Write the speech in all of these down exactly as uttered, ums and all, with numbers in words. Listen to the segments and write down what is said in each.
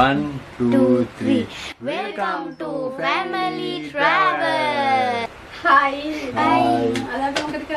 One, two, three. Welcome to Family Travel. Hi. Hi. Christmas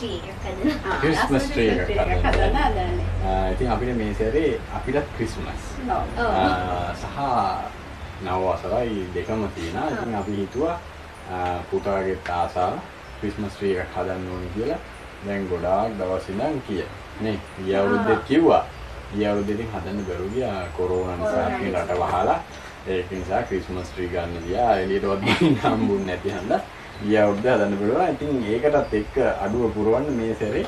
tree. Christmas tree. I think we have Christmas. Saha nawa sarai dekama thiyena. I think api hituwa putawage taasawa Christmas tree ekak hadanna one kiyala. දැන් ගොඩාක් දවස් ඉඳන් කිය. නේ ගිය අවුරුද්දේ කිව්වා. ගිය අවුරුද්දේ හදන්න බැරුව ගියා කොරෝනා නිසා කියලා රට වහලා. ඒක නිසා ක්‍රිස්මස් ට්‍රී ගන්න ගියා. එළියටවත් ගිහින් හම්බුන්නේ නැති හන්ද. ගිය අවුරුද්දේ හදන්න බැරුවා. ඉතින් ඒකටත් එක්ක අඩුව පුරවන්න මේ සැරේ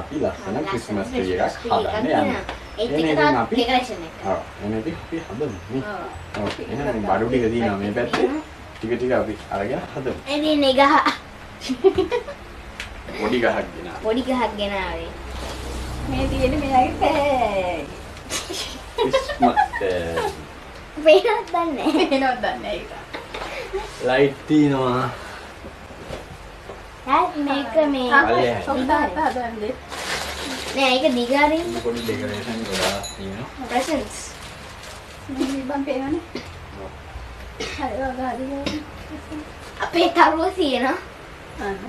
අපි ලස්සන ක්‍රිස්මස් ට්‍රී එකක් හදන්න යනවා. ඒක ටිකක් ඩෙකරේෂන් එක. ඔව්. එන්නේ අපි හදමු. ඔව්. එහෙනම් බඩු ටික දිනවා මේ පැත්තේ. ටික ටික අපි අරගෙන හදමු. එදී නෙගහ. Body gahak gena. Body gahak gena awe. Me tiyene meya ge bag. Christmas bag. Wenath danne. Wenath danne eka. Light tiyena. Ha meka me. Sokda hadanne. Ne eka digarin. Body decoration goda tiyena. Presents. Me ban peenone. Hari oga hadi. Ape taruwa tiyena. Anna.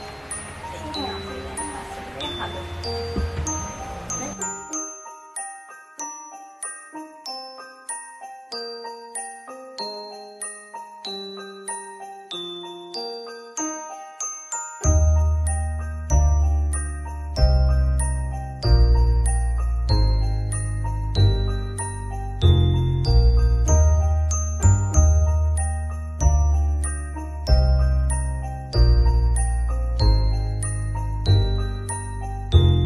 Thank you.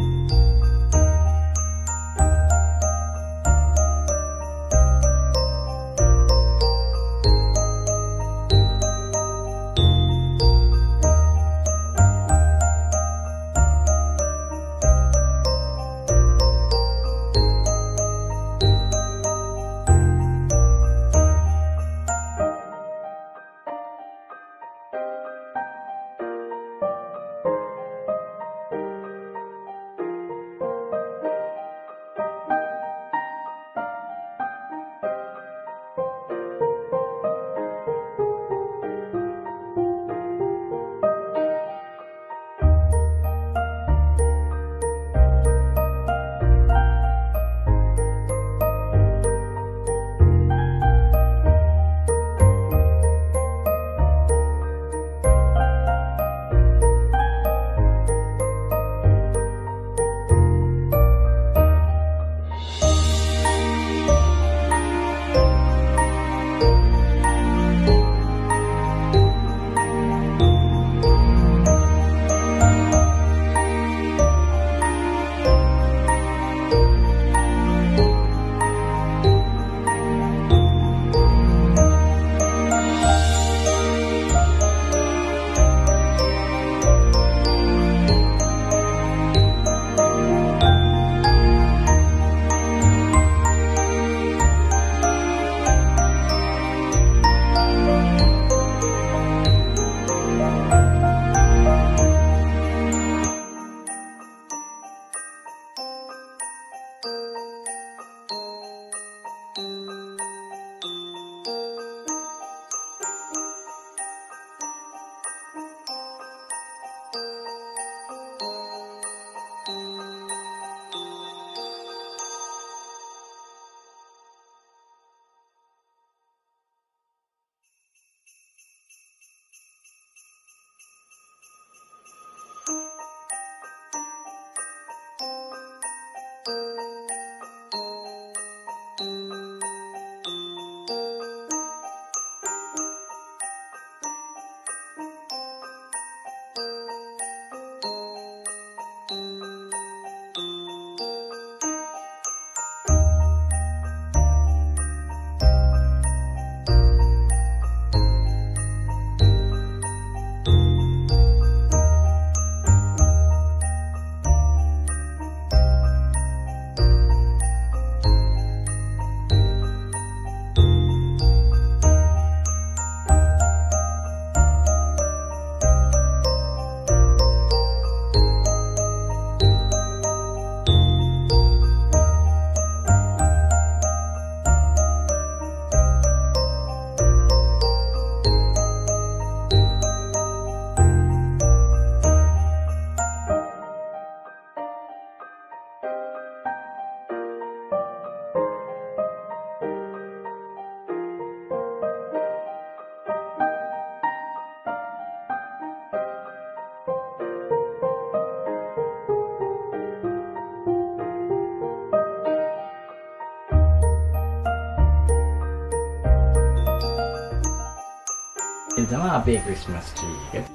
इतना आप एक Christmas tree है।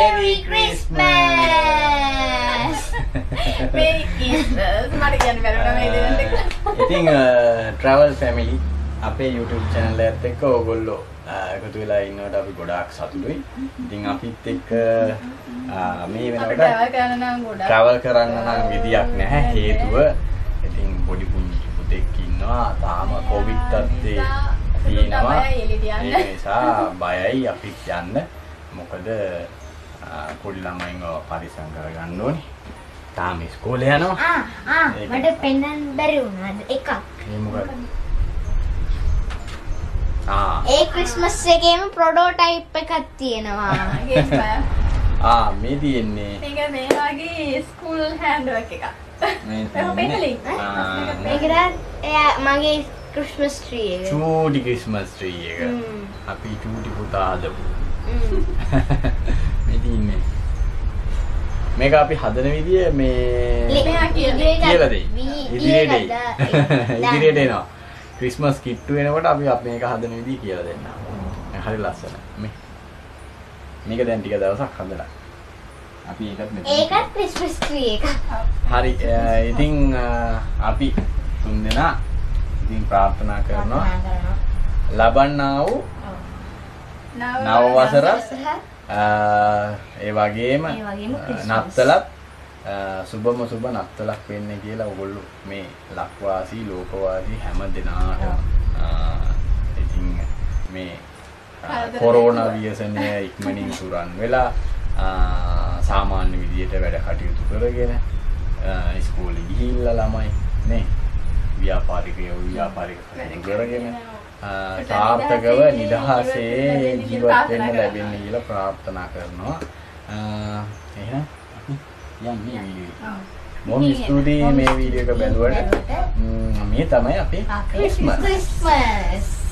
Merry Christmas! Merry Christmas! I think uh, Travel Family ape YouTube channel එකත් එක්ක ඕගොල්ලෝ එකතු වෙලා ඉන්නකොට අපි ගොඩාක් සතුටුයි. ඉතින් අපිත් එක්ක මේ වෙනකොට travel කරන්න නම් විදියක් නැහැ හේතුව. ඉතින් පොඩි පුංචි පුතෙක් ඉන්නවා තාම කොවිඩ් තත්ත්වයේ තියෙනවා. ඒ නිසා බයයි අපිත් යන්න. මොකද පොඩි ළමයින්ව පරිස්සම් කරගන්න ඕනේ. තාම ඉස්කෝලේ යනවා. ආ ආ මට පෙන්වන්න බැරි වුණා එකක්. මේ මොකක්ද? ආ ඒ ක්‍රිස්මස් එකේම ප්‍රොටෝටයිප් එකක් තියෙනවා. ආ මේ තියෙන්නේ. මේක මේ වගේ ස්කූල් හෑන්ඩ්වර්ක් එකක්. මේ පෙන්වලින්. මේකට එයා මගේ ක්‍රිස්මස් ට්‍රී එක. චූටි ක්‍රිස්මස් ට්‍රී එක. අපි චූටි පුතා හදපු. මේක අපි හදන විදිය මේ කියලා දෙයි. ඉදිරියට ඉදිරියට එනවා. ක්‍රිස්මස් කිට්ටු වෙනකොට අපි මේක හදන විදිය කියලා දෙන්නම්. හරි ලස්සනයි. මේ මේක දැන් ටික දවසක් හදලා අපි ඒකත් මෙතන. ඒකත් ක්‍රිස්මස් ට්‍රී එකක්. හරි. ඉතින් අපි තුන්දෙනා ඉතින් ප්‍රාර්ථනා කරනවා. ලබන්නා වූ නව වසරත් ඒ වගේම නත්තලත් සුබම සුබ නත්තලක් වෙන්නේ කියලා ඔයගොල්ලෝ මේ ලක්වාසී ලෝකවාසී හැම දෙනාටම ඉතින් මේ කොරෝනා ව්‍යසනය ඉක්මනින් තුරන් වෙලා සාමාන්‍ය විදියට වැඩ කටයුතු කරගෙන ඉස්කෝලේ ගිහිල්ලා ළමයි නේ ව්‍යාපාරිකයෝ ව්‍යාපාරික කරගෙන සාර්ථකව නිදහසේ ජීවත් වෙන්න ලැබෙන්න කියලා ප්‍රාර්ථනා කරනවා. එහෙනම් අපි යන්නේ වීඩියෝ එක. මොම් ස්තුතියි මේ වීඩියෝ එක බැලුවට. මේ තමයි අපේ ක්‍රිස්මස්.